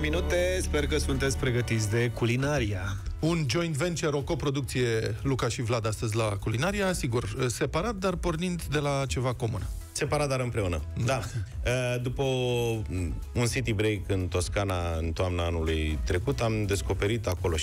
Minute, sper că sunteți pregătiți de Coolinaria. Un joint venture, o coproducție Luca și Vlad astăzi la Coolinaria, sigur, separat, dar pornind de la ceva comun. Separat, dar împreună. Da. După un city break în Toscana, în toamna anului trecut, am descoperit acolo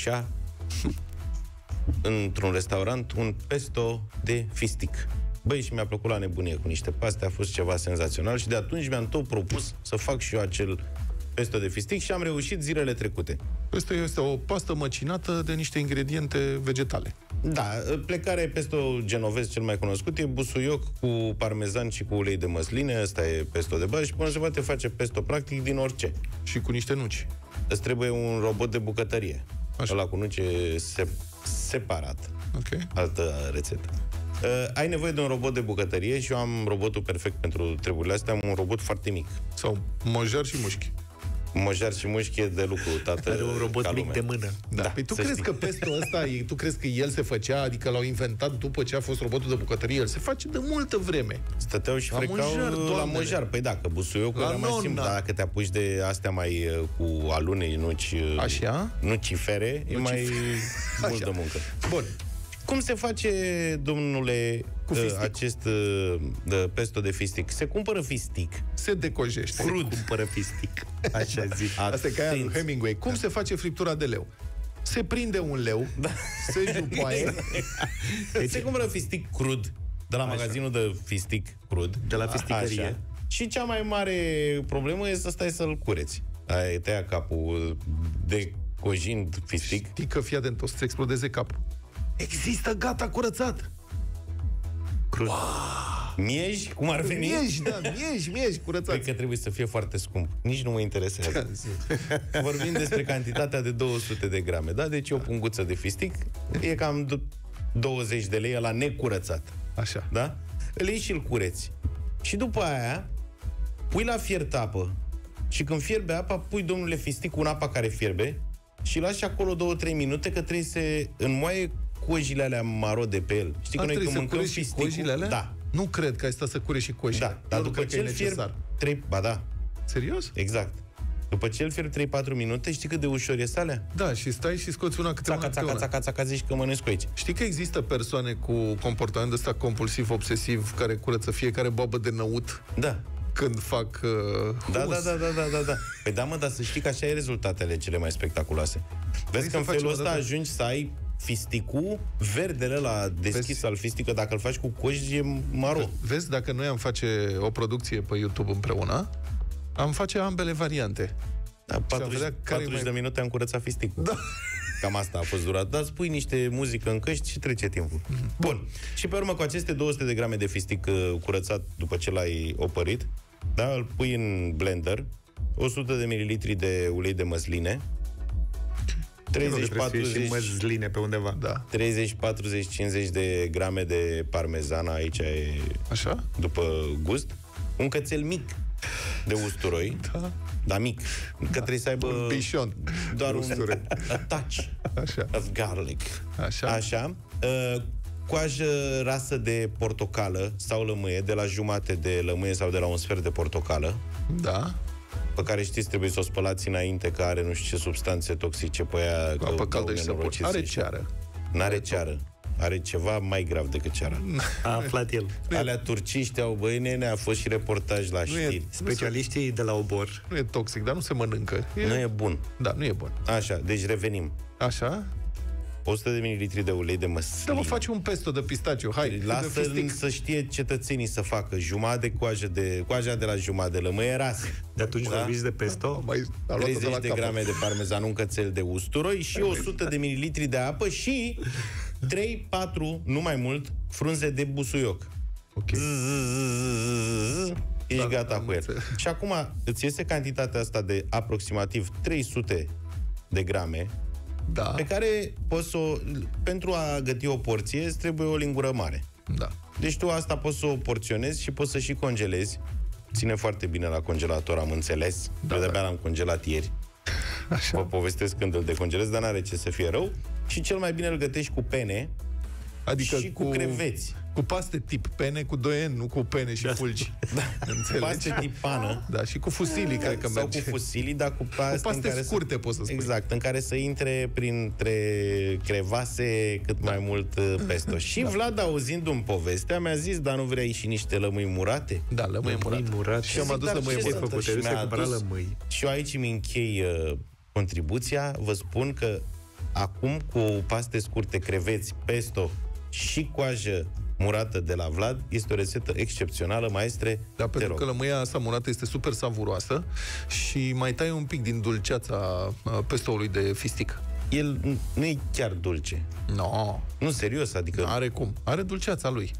într-un restaurant, un pesto de fistic. Băi, și mi-a plăcut la nebunie cu niște paste, a fost ceva senzațional și de atunci mi-am tot propus să fac și eu acel pesto de fistic și am reușit zilele trecute. Pesto este o pastă măcinată de niște ingrediente vegetale. Da, plecarea pesto genovez cel mai cunoscut, e busuioc cu parmezan și cu ulei de măsline, asta e pesto de bază și până se poate face pesto practic din orice. Și cu niște nuci. Îți trebuie un robot de bucătărie. Așa. Ăla cu nuci e separat. Okay. Altă rețetă. Ai nevoie de un robot de bucătărie și eu am robotul perfect pentru treburile astea, am un robot foarte mic. Sau măjar și mușchi. Măjar și mușchi e de lucru, tată. Are un robot mic de mână. Da. Da. Păi tu crezi că pesto ăsta, tu crezi că el se făcea, adică l-au inventat după ce a fost robotul de bucătărie, el se face de multă vreme. Stăteau și frecau la măjar. Păi da, că busuiocul era mai simplu, dar dacă te apuci de astea mai cu alune, nucifere, e mai mult de muncă. Bun. Cum se face, domnule, cu acest pesto de fistic? Se cumpără fistic. Se decojește. Crud. Se cumpără fistic. Așa zic. Asta e ca aia lui Hemingway. Cum se face friptura de leu? Se prinde un leu, se jupoaie. Deci se cumpără fistic crud de la magazinul de fistic crud. De la fisticărie. Așa. Și cea mai mare problemă este să stai să-l cureți. Ai tăia capul decojind fistic. Știi că, fii atent, o să-ți explodeze capul. Există gata curățat. Crud. Miej, cum ar veni? Miej, da, miej curățat. Cred că trebuie să fie foarte scump. Nici nu mă interesează. Vorbim despre cantitatea de 200 de grame, da? Deci o punguță de fistic e cam 20 de lei la necurățat. Așa. Da? Îl iei și îl cureți. Și după aia pui la fiert apă. Și când fierbe apa, pui, domnule fistic, un apa care fierbe și lași acolo 2-3 minute că trebuie să înmoaie cojile alea maro de pe el. Știi că noi când mâncăm fisticul... Alea? Da. Nu cred că ai stat să cure și cojile. Da, dar după ce îl fierb... Ba da. Serios? Exact. După ce îl fierb 3-4 minute, știi cât de ușor e alea? Da, și stai și scoți una câte una. Țaca, zici că mănânci cu aici. Știi că există persoane cu comportament ăsta compulsiv-obsesiv care curăță fiecare boabă de năut? Da. Când fac humus. Da. Păi da, mă, dar să știi că așa e rezultatele cele mai spectaculoase. Vezi că în felul ăsta ajungi să ai fisticul verdele la deschis al fistică, dacă îl faci cu coji, e maro. Vezi, dacă noi am face o producție pe YouTube împreună, am face ambele variante. Da, 40 de minute am curățat fisticul. Da. Cam asta a fost durat. Dar spui niște muzică în căști și trece timpul. Bun. Și pe urmă, cu aceste 200 de grame de fistic curățat după ce l-ai opărit, da, îl pui în blender, 100 de mililitri de ulei de măsline, 30-40-50 de grame de parmezan, aici e așa? După gust, un cățel mic de usturoi, da. Dar mic, că trebuie să aibă un pișon, doar usturoi. Un touch of garlic. Așa. Coajă rasă de portocală sau lămâie, de la jumate de lămâie sau de la un sfert de portocală. Da. Pe care știți, trebuie să o spălați înainte, că are nu știu ce substanțe toxice pe ea. Apă caldă și săpun. Are ceară. N-are ceară. Are ceva mai grav decât ceara. A aflat el. Alea turciști au, băi, nene, a fost și reportaj la știri. Specialiștii de la Obor. Nu e toxic, dar nu se mănâncă. Nu e bun. Da, nu e bun. Așa, deci revenim. Așa. 100 de mililitri de ulei de măsline. Da, mă, faci un pesto de pistaciu, hai. Lasă să știe cetățenii să facă jumătate coaja de la jumătate de lămâie rasă. De atunci vorbiți de pesto? 30 de grame de parmezan, un cățel de usturoi și 100 de mililitri de apă și 3-4, nu mai mult, frunze de busuioc. Ok. Ești gata cu el. Și acum îți iese cantitatea asta de aproximativ 300 de grame. Da. Pe care poți să pentru a găti o porție, îți trebuie o lingură mare. Da. Deci tu asta poți să o porționezi și poți să și congelezi. Ține foarte bine la congelator, am înțeles. Da, eu de-abia l-am congelat ieri. Așa. Vă povestesc când îl decongelez, dar n-are ce să fie rău. Și cel mai bine îl gătești cu pene, adică și cu creveți. Cu paste tip pene, cu 2N, nu cu pene și fulgi. Da, paste tip pană. Da, și cu fusilii, cred că merge. Sau cu fusilii, dar cu paste, în care scurte, să... poți să spui. Exact, în care să intre printre crevase cât mai mult pesto. Și da. Vlad, auzindu-mi povestea, mi-a zis, dar nu vrei și niște lămâi murate? Da, lămâi murate. Și am adus lămâi murate. Și eu aici îmi închei contribuția. Vă spun că acum, cu paste scurte, creveți, pesto și coajă murată de la Vlad, este o rețetă excepțională, maestre. Da, pentru că lămâia asta murată este super savuroasă și mai tai un pic din dulceața pestoului de fistic. El nu e chiar dulce. No. Nu, serios, adică... Are cum? Are dulceața lui.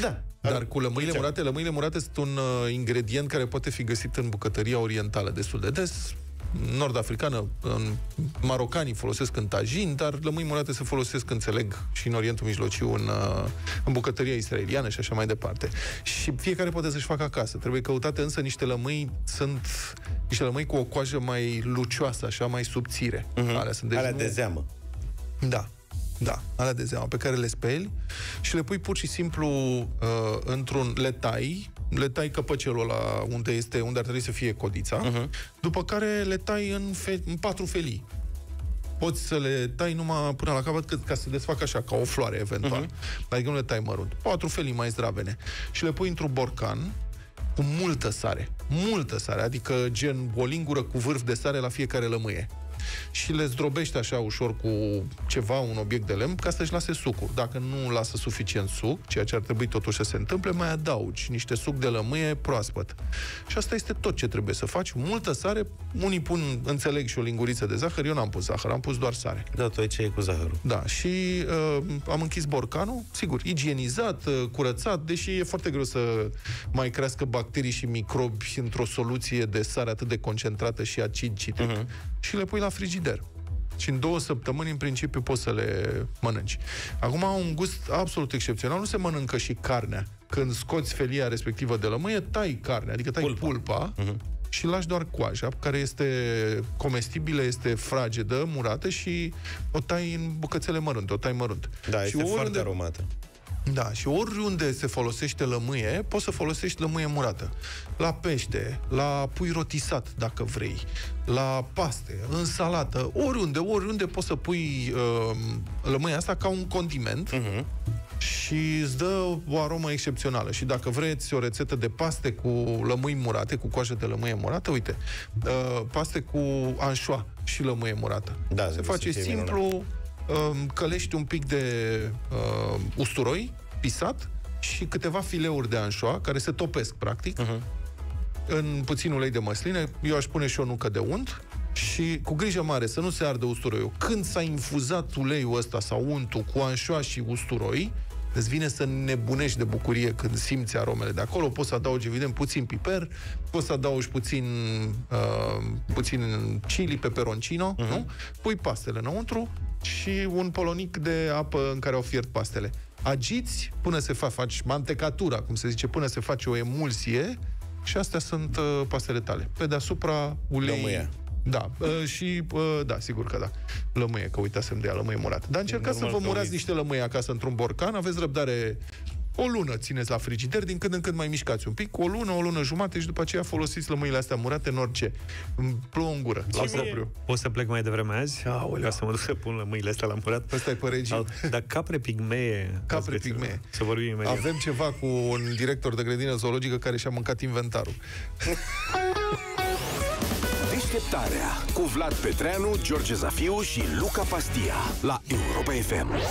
Da. Dar cu lămâile murate sunt un ingredient care poate fi găsit în bucătăria orientală destul de des. Nord-africană, marocanii folosesc în tajin, dar lămâi murate se folosesc, înțeleg, și în Orientul Mijlociu, în bucătăria israeliană și așa mai departe. Și fiecare poate să-și facă acasă. Trebuie căutate însă niște lămâi, sunt niște lămâi cu o coajă mai lucioasă, așa, mai subțire. Alea sunt de zeamă. Da. Da, alea de zeamă, pe care le speli și le pui pur și simplu le tai căpăcelul ăla unde ar trebui să fie codița, după care le tai în 4 felii. Poți să le tai numai până la capăt, ca să se desfacă așa, ca o floare eventual, adică nu le tai mărunt. 4 felii mai zdravene și le pui într-un borcan cu multă sare, adică gen o lingură cu vârf de sare la fiecare lămâie. Și le zdrobește așa ușor cu ceva, un obiect de lemn, ca să-și lase sucul. Dacă nu lasă suficient suc, ceea ce ar trebui totuși să se întâmple, mai adaugi niște suc de lămâie proaspăt. Și asta este tot ce trebuie să faci. Multă sare, unii pun, înțeleg, și o linguriță de zahăr. Eu n-am pus zahăr, am pus doar sare. Da, tu ai ce e cu zahărul. Da, și am închis borcanul, sigur, igienizat, curățat, deși e foarte greu să mai crească bacterii și microbi într-o soluție de sare atât de concentrată și acid citric. Și le pui la frigider. Și în 2 săptămâni, în principiu, poți să le mănânci. Acum au un gust absolut excepțional. Nu se mănâncă și carnea. Când scoți felia respectivă de lămâie, tai carnea, adică tai pulpa și lași doar coaja, care este comestibilă, este fragedă, murată, și o tai în bucățele mărunte, o tai mărunt. Da, și este foarte aromată. Da, și oriunde se folosește lămâie, poți să folosești lămâie murată. La pește, la pui rotisat, dacă vrei, la paste, în salată, oriunde poți să pui lămâia asta ca un condiment și îți dă o aromă excepțională. Și dacă vreți o rețetă de paste cu lămâi murate, cu coajă de lămâie murată, uite, paste cu anșoa și lămâie murată. Da, se face simplu... Minunat. Călești un pic de usturoi pisat și câteva fileuri de anșoa care se topesc, practic, în puțin ulei de măsline. Eu aș pune și o nucă de unt și cu grijă mare să nu se ardă usturoiul. Când s-a infuzat uleiul ăsta sau untul cu anșoa și usturoi, îți vine să nebunești de bucurie când simți aromele de acolo. Poți să adaugi, evident, puțin piper, poți să adaugi puțin chili, peperoncino, nu? Pui pastele înăuntru și un polonic de apă în care au fiert pastele. Agiți până se faci mantecatura, cum se zice, până se face o emulsie, și astea sunt pastele tale. Pe deasupra ulei... Lămâie. Da, și, da, sigur că da. Lămâie, că uitasem de ea, lămâie murată. Dar încercați să vă murați niște lămâie acasă într-un borcan, aveți răbdare, o lună țineți la frigider, din când în când mai mișcați un pic, o lună jumate, și după aceea folosiți lămâile astea murate în orice. Îmi plouă în gură, la propriu. O să plec mai devreme azi, aoleu, să mă duc să pun lămâile astea la murat. Ăsta e pe regim. Dar capre pigmee. Să vorbim imediat. Avem ceva cu un director de grădină zoologică care și-a mâncat inventarul. Deșteptarea cu Vlad Petreanu, George Zafiu și Luca Pastia la Europa FM.